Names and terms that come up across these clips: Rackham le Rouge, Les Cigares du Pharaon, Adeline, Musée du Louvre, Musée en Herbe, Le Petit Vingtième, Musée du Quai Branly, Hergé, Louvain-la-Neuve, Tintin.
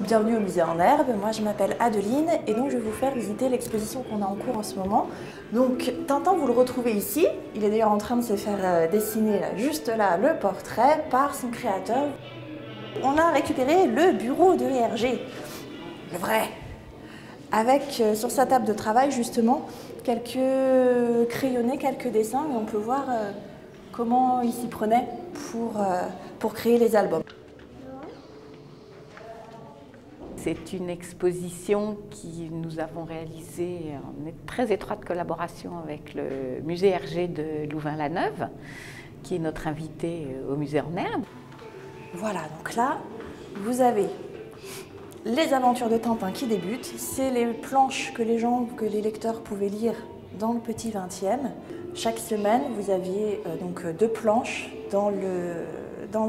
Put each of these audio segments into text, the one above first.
Bienvenue au Musée en Herbe, moi je m'appelle Adeline et donc je vais vous faire visiter l'exposition qu'on a en cours en ce moment. Donc Tintin, vous le retrouvez ici, il est d'ailleurs en train de se faire dessiner là, juste là, le portrait par son créateur. On a récupéré le bureau de Hergé, le vrai, avec sur sa table de travail justement quelques crayonnés, quelques dessins et on peut voir comment il s'y prenait pour créer les albums. C'est une exposition que nous avons réalisée en très étroite collaboration avec le musée Hergé de Louvain-la-Neuve, qui est notre invité au musée en herbe. Voilà, donc là, vous avez les aventures de Tintin qui débutent. C'est les planches que les lecteurs pouvaient lire dans le Petit Vingtième. Chaque semaine, vous aviez donc deux planches dans le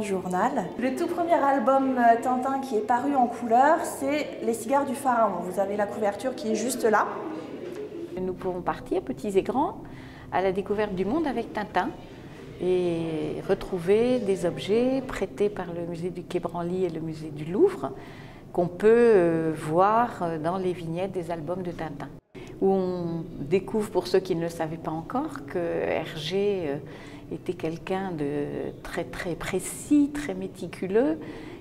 journal. Le tout premier album Tintin qui est paru en couleur, c'est Les Cigares du Pharaon. Vous avez la couverture qui est juste là. Nous pouvons partir, petits et grands, à la découverte du monde avec Tintin et retrouver des objets prêtés par le musée du Quai Branly et le musée du Louvre qu'on peut voir dans les vignettes des albums de Tintin. Où on découvre, pour ceux qui ne le savaient pas encore, que Hergé était quelqu'un de très précis, très méticuleux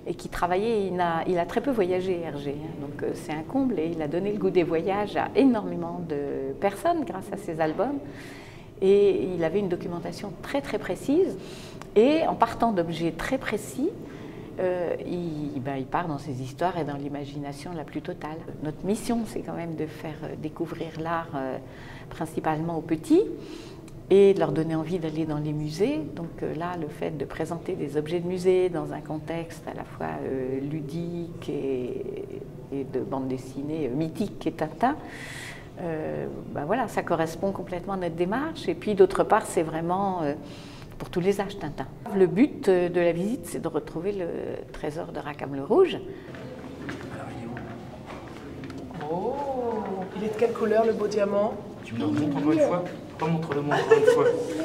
et qui travaillait, il a très peu voyagé Hergé, donc c'est un comble et il a donné le goût des voyages à énormément de personnes grâce à ses albums et il avait une documentation très précise et en partant d'objets très précis, il part dans ses histoires et dans l'imagination la plus totale. Notre mission, c'est quand même de faire découvrir l'art principalement aux petits et de leur donner envie d'aller dans les musées. Donc là, le fait de présenter des objets de musée dans un contexte à la fois ludique et de bande dessinée mythique et Tintin, voilà, ça correspond complètement à notre démarche. Et puis d'autre part, c'est vraiment... pour tous les âges, Tintin. Le but de la visite, c'est de retrouver le trésor de Rackham le Rouge. Alors, il est où? Oh, il est de quelle couleur, le beau diamant? Tu me le remontes encore une fois? Remontre-le-moi encore une fois.